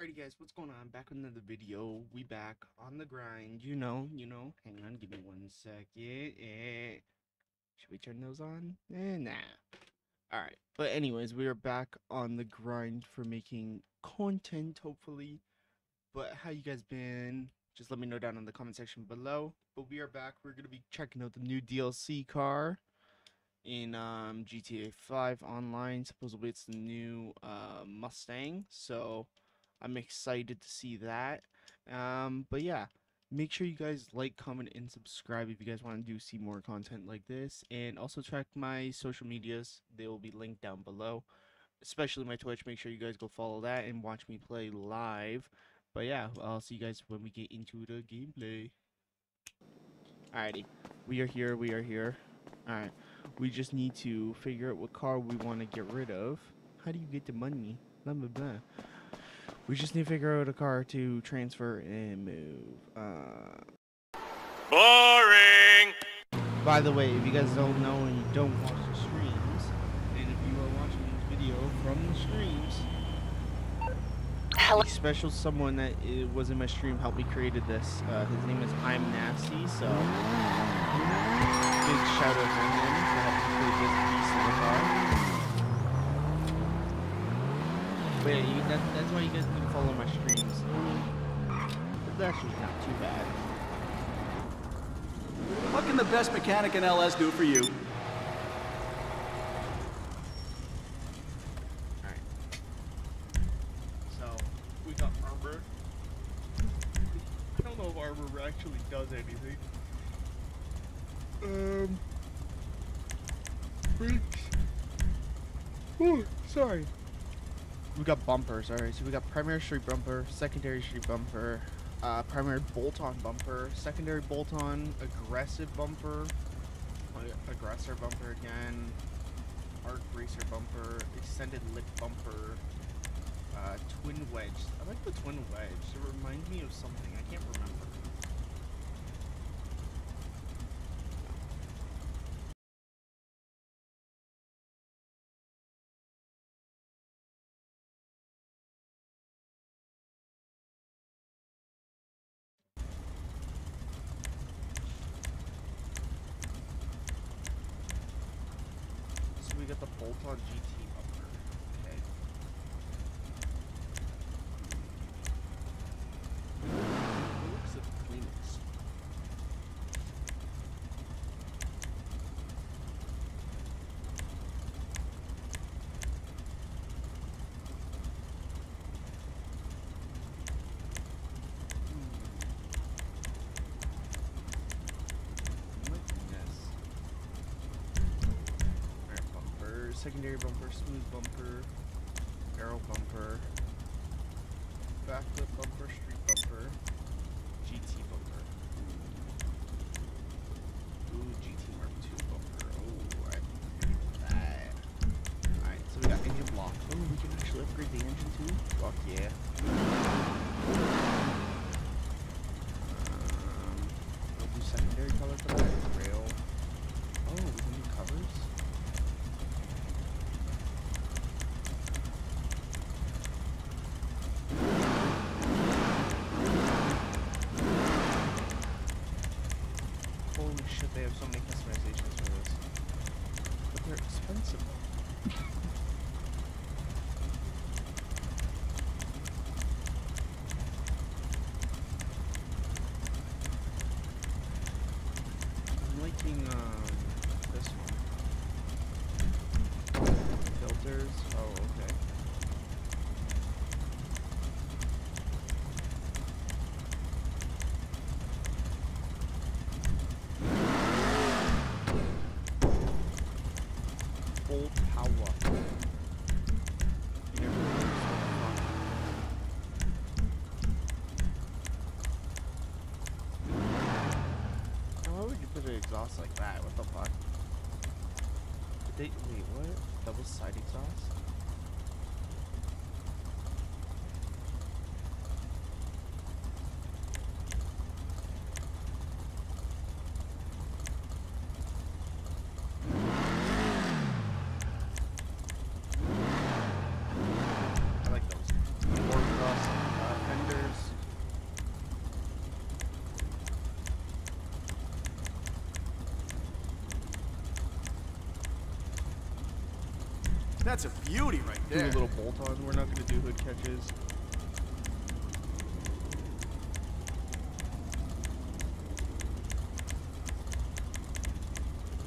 Alrighty guys, what's going on? Back with another video. We back on the grind, you know. Hang on, give me 1 second. Should we turn those on? Nah. Alright, but anyways, we are back on the grind for making content, hopefully. But how you guys been? Just let me know down in the comment section below. But we are back. We're going to be checking out the new DLC car in GTA 5 online. Supposedly it's the new Mustang, so I'm excited to see that. But yeah, make sure you guys like, comment, and subscribe if you guys want to see more content like this. And also check my social medias. They will be linked down below, especially my Twitch. Make sure you guys go follow that and watch me play live. But yeah, I'll see you guys when we get into the gameplay. Alrighty, we are here. Alright, we just need to figure out what car we want to get rid of. How do you get the money? Blah, blah, blah. We just need to figure out a car to transfer and move. Boring! By the way, if you guys don't know and you don't watch the streams, and if you are watching this video from the streams, hello. A special someone that was in my stream helped me created this. His name is I'm Nasty, so big shout out to him for helping create this piece of the car. But yeah, that's why you guys can follow my streams. That's just not too bad. What can the best mechanic in LS do for you? Actually does anything. Ooh, sorry. We got bumpers, alright. So we got primary street bumper, secondary street bumper, primary bolt-on bumper, secondary bolt-on, aggressive bumper, aggressor bumper again, arc racer bumper, extended lip bumper, twin wedge. I like the twin wedge. It reminds me of something. I can't remember. Get the bolt-on GT bumper. Okay. It looks the cleanest. Secondary bumper, smooth bumper, barrel bumper, backflip bumper, street bumper, GT bumper. Ooh, GT Mark II bumper. Oh, I hate that. Alright, so we got engine block. Oh, we can actually upgrade the engine too? Fuck yeah. This one. Filters. Oh, okay. Full power. Exhaust like that, what the fuck? Wait, what? Double side exhaust? I like those. Four exhaust. That's a beauty right there. Do a little bolt-on. We're not going to do hood catches.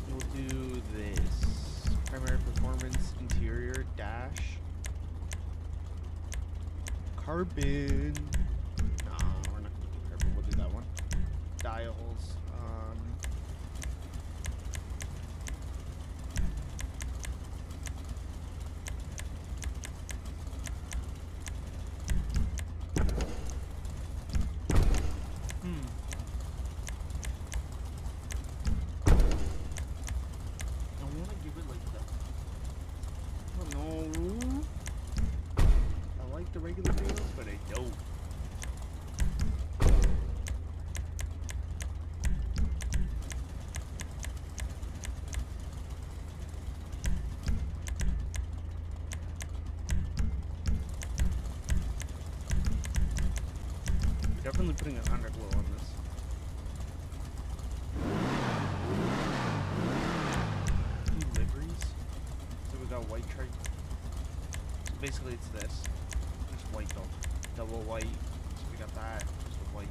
We'll do this. Primary performance, interior, dash. Carbon. No, we're not going to do carbon. We'll do that one. Dials. Definitely putting an underglow on this. Liveries. So we got white tri. So basically it's this. It's white though. Double white. So we got that. Just the white.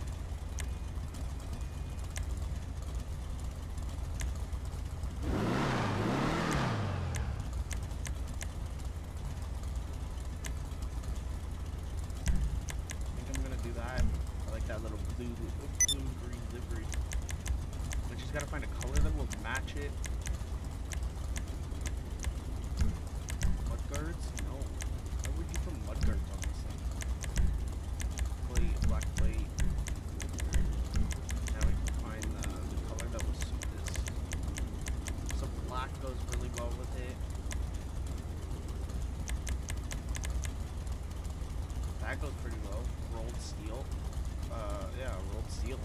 That goes pretty low. Rolled steel. Yeah, rolled steel.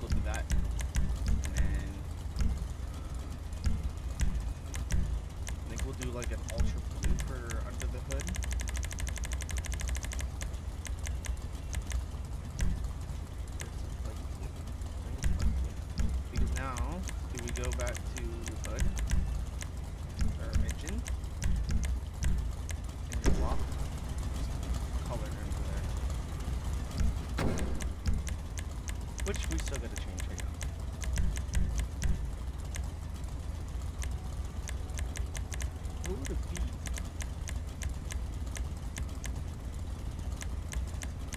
Look at that. And then I think we'll do like an ultra blue for under the hood. Because now, do we go back to hood? Or engine? And lock. Which we still gotta change right now. What would it be?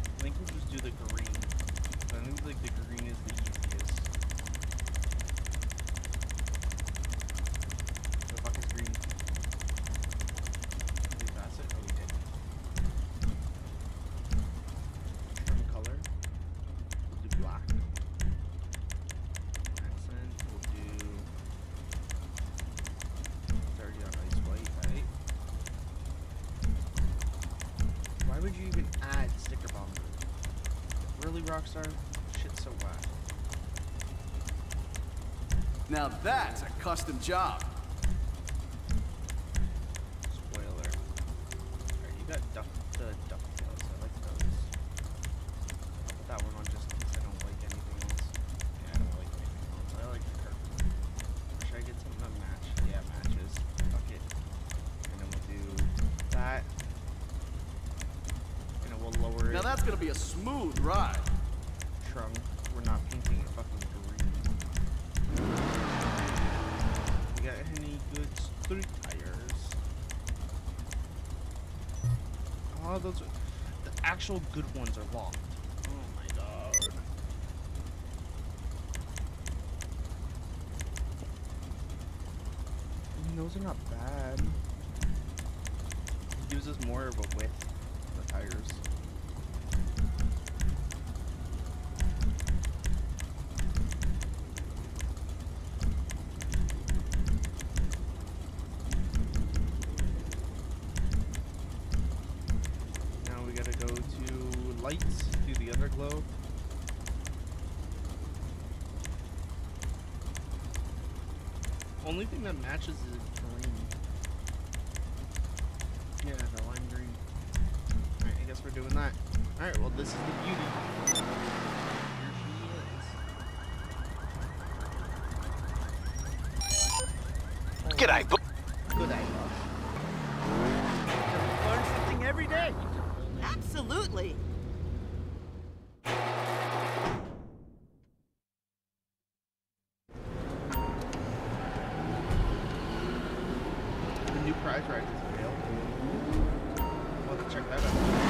I think we'll just do the green. I think like the green is the easiest. What the fuck is green? Did we pass it? Oh, we did. Rockstar, shit's so wild. Now that's a custom job. Spoiler. Alright, you got ducktails. I like those. I'll put that one on just in case I don't like anything else. Yeah, I don't like anything else. I like the curve. Should I get something that match? Yeah, matches. Fuck it. And then we'll do that. And then we'll lower it. Now that's gonna be a smooth ride. We're not painting it fucking green. We got any good street tires? Oh, those are the actual good ones are locked. Oh my god. I mean, those are not bad. It gives us more of a width for the tires. Lights, do the underglow. Only thing that matches is green. Yeah, the lime green. Alright, I guess we're doing that. Alright, well this is the beauty. Here she is. G'day. G'day. every day. Absolutely. The new prize ride is available. We'll have to check that out.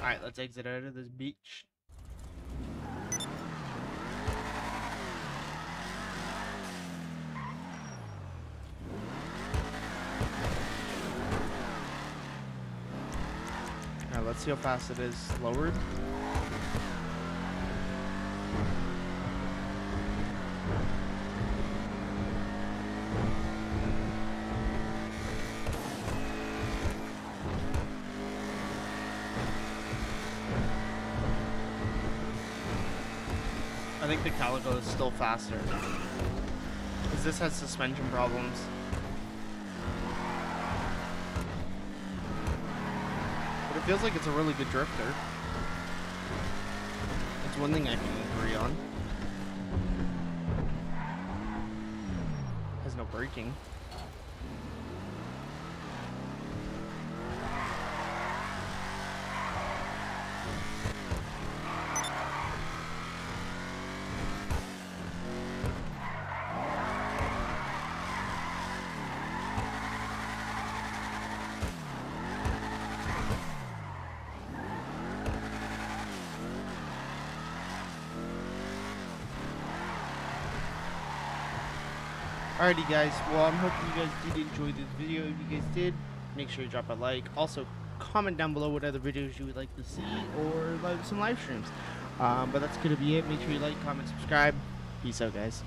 Alright, let's exit out of this beach. Alright, let's see how fast it is lowered. I think the Calico is still faster, because this has suspension problems. But it feels like it's a really good drifter. It's one thing I can agree on. It has no braking. Alrighty guys, well I'm hoping you guys did enjoy this video. If you guys did, make sure you drop a like. Also, comment down below what other videos you would like to see, or like some live streams. But that's gonna be it. Make sure you like, comment, subscribe. Peace out guys.